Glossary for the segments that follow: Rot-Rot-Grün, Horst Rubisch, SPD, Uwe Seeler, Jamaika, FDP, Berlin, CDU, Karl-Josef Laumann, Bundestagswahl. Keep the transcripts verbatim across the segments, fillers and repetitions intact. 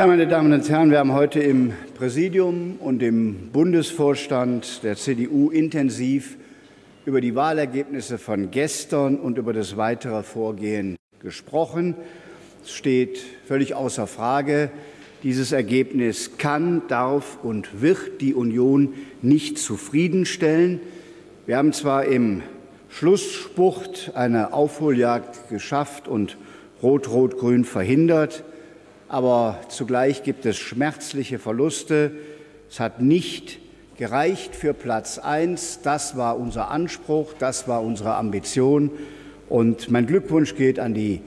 Ja, meine Damen und Herren, wir haben heute im Präsidium und im Bundesvorstand der C D U intensiv über die Wahlergebnisse von gestern und über das weitere Vorgehen gesprochen. Es steht völlig außer Frage, dieses Ergebnis kann, darf und wird die Union nicht zufriedenstellen. Wir haben zwar im Schlussspurt eine Aufholjagd geschafft und Rot-Rot-Grün verhindert, aber zugleich gibt es schmerzliche Verluste. Es hat nicht gereicht für Platz eins. Das war unser Anspruch, das war unsere Ambition. Und mein Glückwunsch geht an die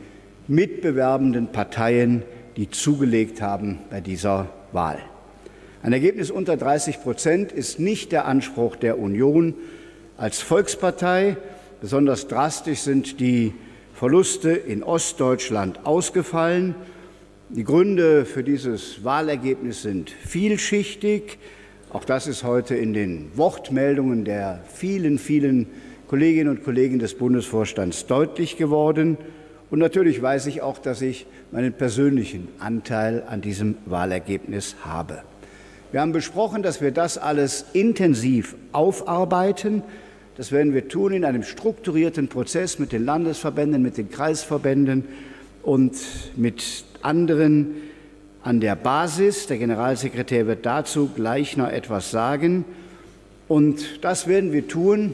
mitbewerbenden Parteien, die zugelegt haben bei dieser Wahl. Ein Ergebnis unter dreißig Prozent ist nicht der Anspruch der Union als Volkspartei. Besonders drastisch sind die Verluste in Ostdeutschland ausgefallen. Die Gründe für dieses Wahlergebnis sind vielschichtig. Auch das ist heute in den Wortmeldungen der vielen, vielen Kolleginnen und Kollegen des Bundesvorstands deutlich geworden. Und natürlich weiß ich auch, dass ich meinen persönlichen Anteil an diesem Wahlergebnis habe. Wir haben besprochen, dass wir das alles intensiv aufarbeiten. Das werden wir tun in einem strukturierten Prozess mit den Landesverbänden, mit den Kreisverbänden und mit anderen an der Basis. Der Generalsekretär wird dazu gleich noch etwas sagen. Und das werden wir tun,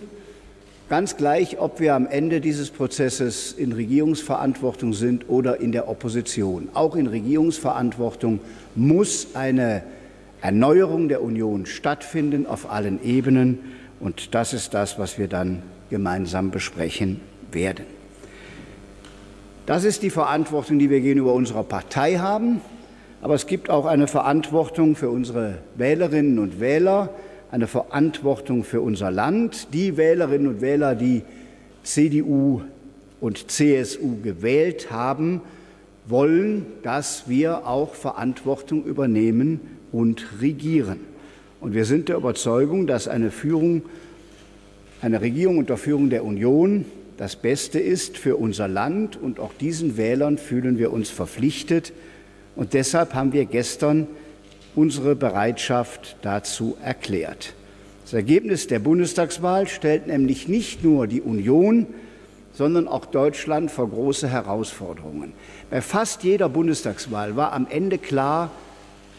ganz gleich, ob wir am Ende dieses Prozesses in Regierungsverantwortung sind oder in der Opposition. Auch in Regierungsverantwortung muss eine Erneuerung der Union stattfinden auf allen Ebenen. Und das ist das, was wir dann gemeinsam besprechen werden. Das ist die Verantwortung, die wir gegenüber unserer Partei haben. Aber es gibt auch eine Verantwortung für unsere Wählerinnen und Wähler, eine Verantwortung für unser Land. Die Wählerinnen und Wähler, die C D U und C S U gewählt haben, wollen, dass wir auch Verantwortung übernehmen und regieren. Und wir sind der Überzeugung, dass eine Führung, eine Regierung unter Führung der Union das Beste ist für unser Land, und auch diesen Wählern fühlen wir uns verpflichtet. Und deshalb haben wir gestern unsere Bereitschaft dazu erklärt. Das Ergebnis der Bundestagswahl stellt nämlich nicht nur die Union, sondern auch Deutschland vor große Herausforderungen. Bei fast jeder Bundestagswahl war am Ende klar,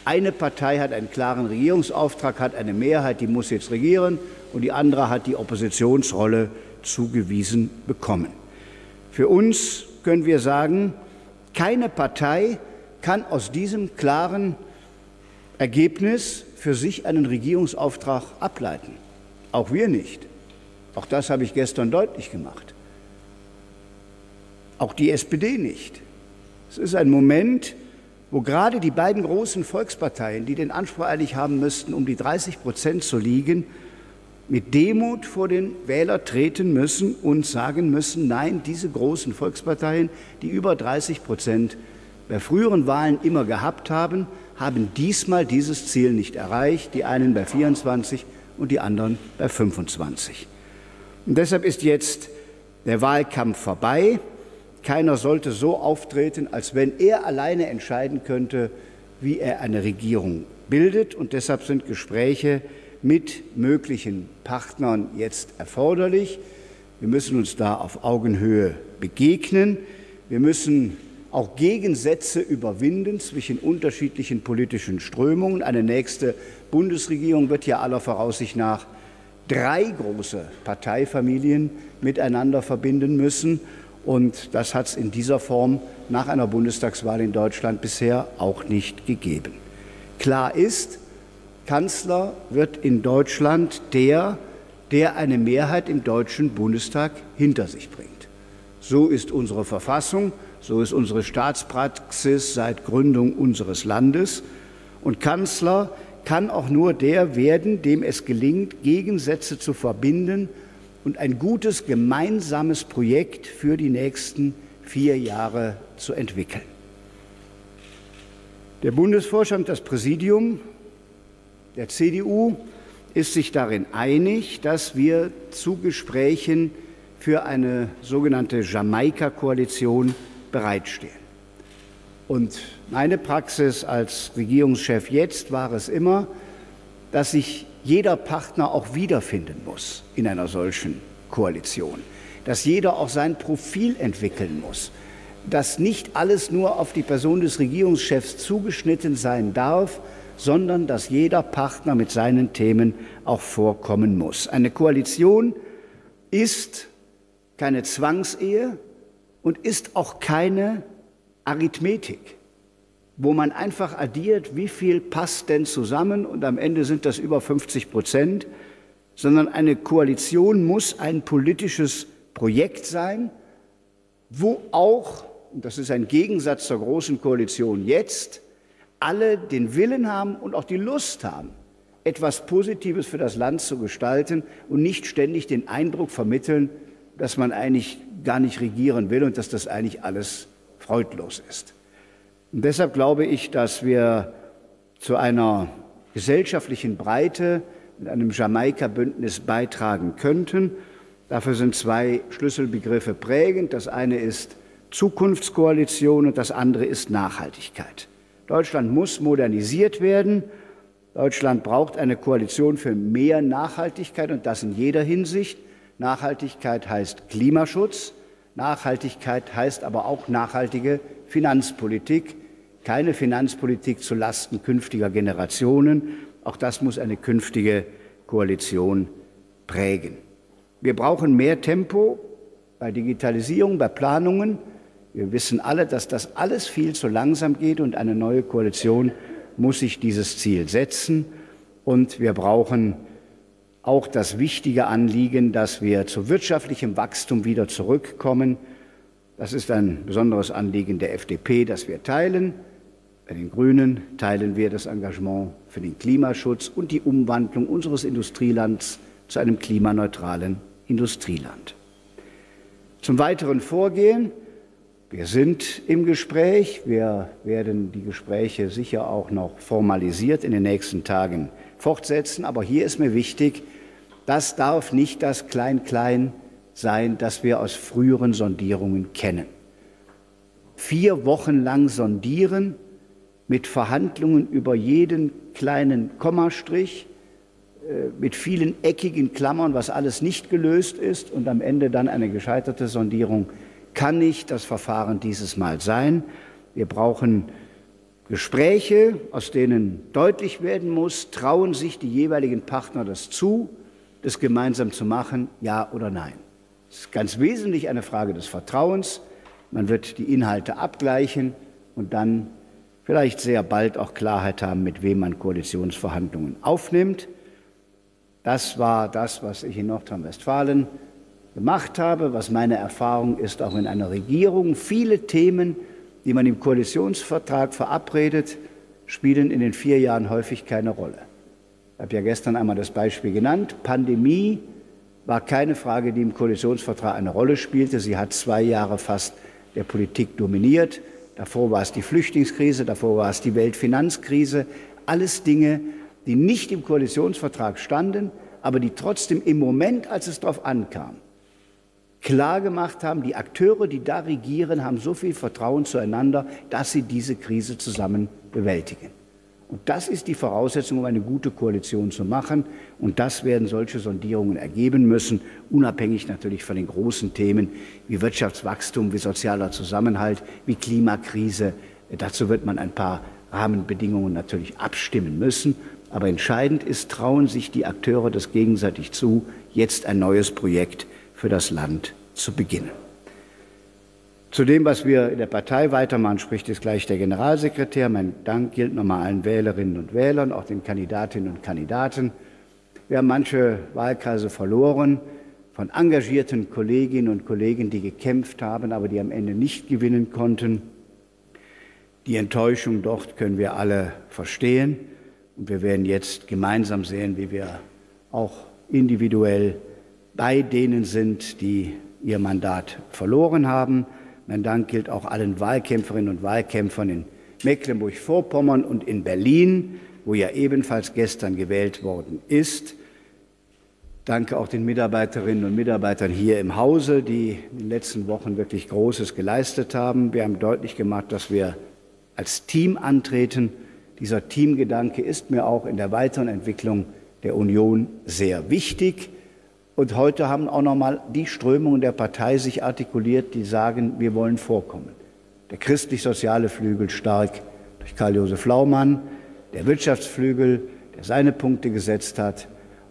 eine Partei hat einen klaren Regierungsauftrag, hat eine Mehrheit, die muss jetzt regieren, und die andere hat die Oppositionsrolle zugewiesen bekommen. Für uns können wir sagen, keine Partei kann aus diesem klaren Ergebnis für sich einen Regierungsauftrag ableiten. Auch wir nicht. Auch das habe ich gestern deutlich gemacht. Auch die S P D nicht. Es ist ein Moment, wo gerade die beiden großen Volksparteien, die den Anspruch eigentlich haben müssten, um die dreißig Prozent zu liegen, mit Demut vor den Wähler treten müssen und sagen müssen, nein, diese großen Volksparteien, die über dreißig Prozent bei früheren Wahlen immer gehabt haben, haben diesmal dieses Ziel nicht erreicht, die einen bei vierundzwanzig und die anderen bei fünfundzwanzig. Und deshalb ist jetzt der Wahlkampf vorbei. Keiner sollte so auftreten, als wenn er alleine entscheiden könnte, wie er eine Regierung bildet. Und deshalb sind Gespräche mit möglichen Partnern jetzt erforderlich. Wir müssen uns da auf Augenhöhe begegnen. Wir müssen auch Gegensätze überwinden zwischen unterschiedlichen politischen Strömungen. Eine nächste Bundesregierung wird ja aller Voraussicht nach drei große Parteifamilien miteinander verbinden müssen. Und das hat es in dieser Form nach einer Bundestagswahl in Deutschland bisher auch nicht gegeben. Klar ist, Kanzler wird in Deutschland der, der eine Mehrheit im Deutschen Bundestag hinter sich bringt. So ist unsere Verfassung, so ist unsere Staatspraxis seit Gründung unseres Landes. Und Kanzler kann auch nur der werden, dem es gelingt, Gegensätze zu verbinden und ein gutes gemeinsames Projekt für die nächsten vier Jahre zu entwickeln. Der Bundesvorstand, das Präsidium der C D U ist sich darin einig, dass wir zu Gesprächen für eine sogenannte Jamaika-Koalition bereitstehen. Und meine Praxis als Regierungschef jetzt war es immer, dass sich jeder Partner auch wiederfinden muss in einer solchen Koalition, dass jeder auch sein Profil entwickeln muss, dass nicht alles nur auf die Person des Regierungschefs zugeschnitten sein darf, sondern dass jeder Partner mit seinen Themen auch vorkommen muss. Eine Koalition ist keine Zwangsehe und ist auch keine Arithmetik, wo man einfach addiert, wie viel passt denn zusammen und am Ende sind das über fünfzig Prozent, sondern eine Koalition muss ein politisches Projekt sein, wo auch, und das ist ein Gegensatz zur Großen Koalition jetzt, alle den Willen haben und auch die Lust haben, etwas Positives für das Land zu gestalten und nicht ständig den Eindruck vermitteln, dass man eigentlich gar nicht regieren will und dass das eigentlich alles freudlos ist. Und deshalb glaube ich, dass wir zu einer gesellschaftlichen Breite mit einem Jamaika-Bündnis beitragen könnten. Dafür sind zwei Schlüsselbegriffe prägend. Das eine ist Zukunftskoalition und das andere ist Nachhaltigkeit. Deutschland muss modernisiert werden. Deutschland braucht eine Koalition für mehr Nachhaltigkeit und das in jeder Hinsicht. Nachhaltigkeit heißt Klimaschutz. Nachhaltigkeit heißt aber auch nachhaltige Finanzpolitik, keine Finanzpolitik zulasten künftiger Generationen. Auch das muss eine künftige Koalition prägen. Wir brauchen mehr Tempo bei Digitalisierung, bei Planungen. Wir wissen alle, dass das alles viel zu langsam geht und eine neue Koalition muss sich dieses Ziel setzen. Und wir brauchen auch das wichtige Anliegen, dass wir zu wirtschaftlichem Wachstum wieder zurückkommen. Das ist ein besonderes Anliegen der F D P, das wir teilen. Bei den Grünen teilen wir das Engagement für den Klimaschutz und die Umwandlung unseres Industrielands zu einem klimaneutralen Industrieland. Zum weiteren Vorgehen. Wir sind im Gespräch. Wir werden die Gespräche sicher auch noch formalisiert in den nächsten Tagen fortsetzen. Aber hier ist mir wichtig, das darf nicht das Klein-Klein sein, das wir aus früheren Sondierungen kennen. Vier Wochen lang sondieren mit Verhandlungen über jeden kleinen Kommastrich, mit vielen eckigen Klammern, was alles nicht gelöst ist und am Ende dann eine gescheiterte Sondierung, kann nicht das Verfahren dieses Mal sein. Wir brauchen Gespräche, aus denen deutlich werden muss, trauen sich die jeweiligen Partner das zu, das gemeinsam zu machen, ja oder nein. Das ist ganz wesentlich eine Frage des Vertrauens. Man wird die Inhalte abgleichen und dann vielleicht sehr bald auch Klarheit haben, mit wem man Koalitionsverhandlungen aufnimmt. Das war das, was ich in Nordrhein-Westfalen gemacht habe, was meine Erfahrung ist, auch in einer Regierung. Viele Themen, die man im Koalitionsvertrag verabredet, spielen in den vier Jahren häufig keine Rolle. Ich habe ja gestern einmal das Beispiel genannt. Pandemie war keine Frage, die im Koalitionsvertrag eine Rolle spielte. Sie hat zwei Jahre fast der Politik dominiert. Davor war es die Flüchtlingskrise, davor war es die Weltfinanzkrise. Alles Dinge, die nicht im Koalitionsvertrag standen, aber die trotzdem im Moment, als es darauf ankam, klar gemacht haben, die Akteure, die da regieren, haben so viel Vertrauen zueinander, dass sie diese Krise zusammen bewältigen. Und das ist die Voraussetzung, um eine gute Koalition zu machen. Und das werden solche Sondierungen ergeben müssen, unabhängig natürlich von den großen Themen wie Wirtschaftswachstum, wie sozialer Zusammenhalt, wie Klimakrise. Dazu wird man ein paar Rahmenbedingungen natürlich abstimmen müssen. Aber entscheidend ist, trauen sich die Akteure das gegenseitig zu, jetzt ein neues Projekt für das Land zu beginnen. Zu dem, was wir in der Partei weitermachen, spricht jetzt gleich der Generalsekretär. Mein Dank gilt nochmal allen Wählerinnen und Wählern, auch den Kandidatinnen und Kandidaten. Wir haben manche Wahlkreise verloren von engagierten Kolleginnen und Kollegen, die gekämpft haben, aber die am Ende nicht gewinnen konnten. Die Enttäuschung dort können wir alle verstehen. Und wir werden jetzt gemeinsam sehen, wie wir auch individuell bei denen sind, die ihr Mandat verloren haben. Mein Dank gilt auch allen Wahlkämpferinnen und Wahlkämpfern in Mecklenburg-Vorpommern und in Berlin, wo ja ebenfalls gestern gewählt worden ist. Danke auch den Mitarbeiterinnen und Mitarbeitern hier im Hause, die in den letzten Wochen wirklich Großes geleistet haben. Wir haben deutlich gemacht, dass wir als Team antreten. Dieser Teamgedanke ist mir auch in der weiteren Entwicklung der Union sehr wichtig. Und heute haben auch nochmal die Strömungen der Partei sich artikuliert, die sagen, wir wollen vorkommen. Der christlich-soziale Flügel stark durch Karl-Josef Laumann, der Wirtschaftsflügel, der seine Punkte gesetzt hat,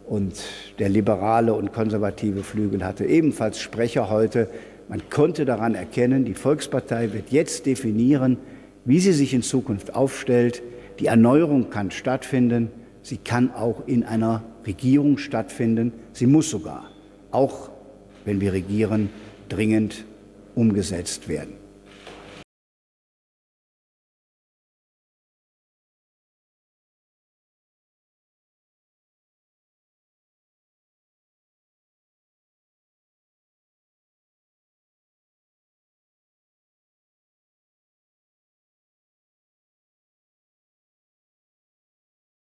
und der liberale und konservative Flügel hatte ebenfalls Sprecher heute. Man konnte daran erkennen, die Volkspartei wird jetzt definieren, wie sie sich in Zukunft aufstellt. Die Erneuerung kann stattfinden. Sie kann auch in einer Regierung stattfinden. Sie muss sogar, auch wenn wir regieren, dringend umgesetzt werden.